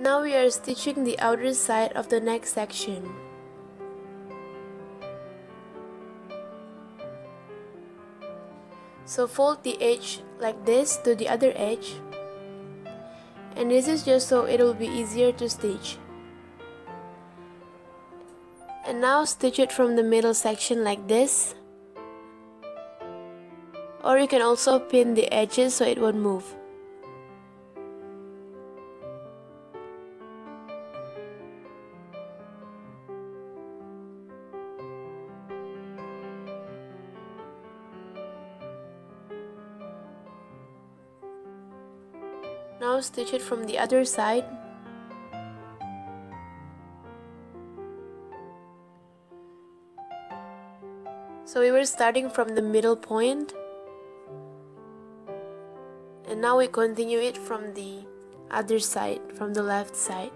Now we are stitching the outer side of the neck section. So fold the edge like this to the other edge, and this is just so it will be easier to stitch. And now stitch it from the middle section like this, or you can also pin the edges so it won't move. Now stitch it from the other side. So we were starting from the middle point, and now we continue it from the other side, from the left side.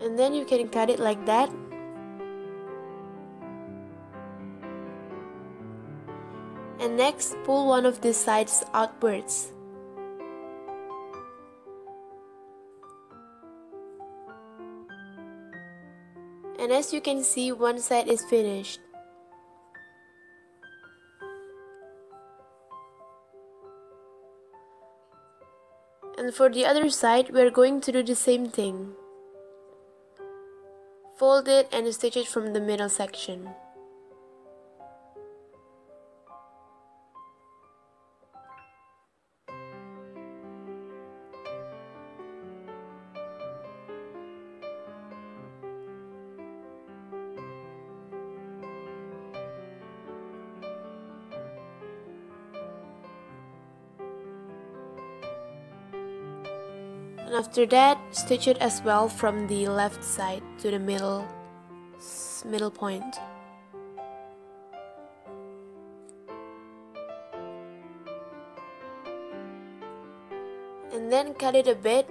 And then you can cut it like that. And next, pull one of the sides outwards. And as you can see, one side is finished. And for the other side, we are going to do the same thing. Fold it and stitch it from the middle section. And after that, stitch it as well from the left side to the middle point. And then cut it a bit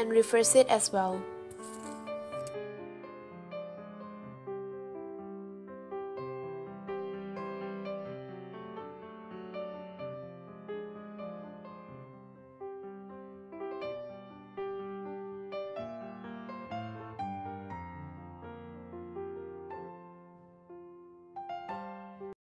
and reverse it as well.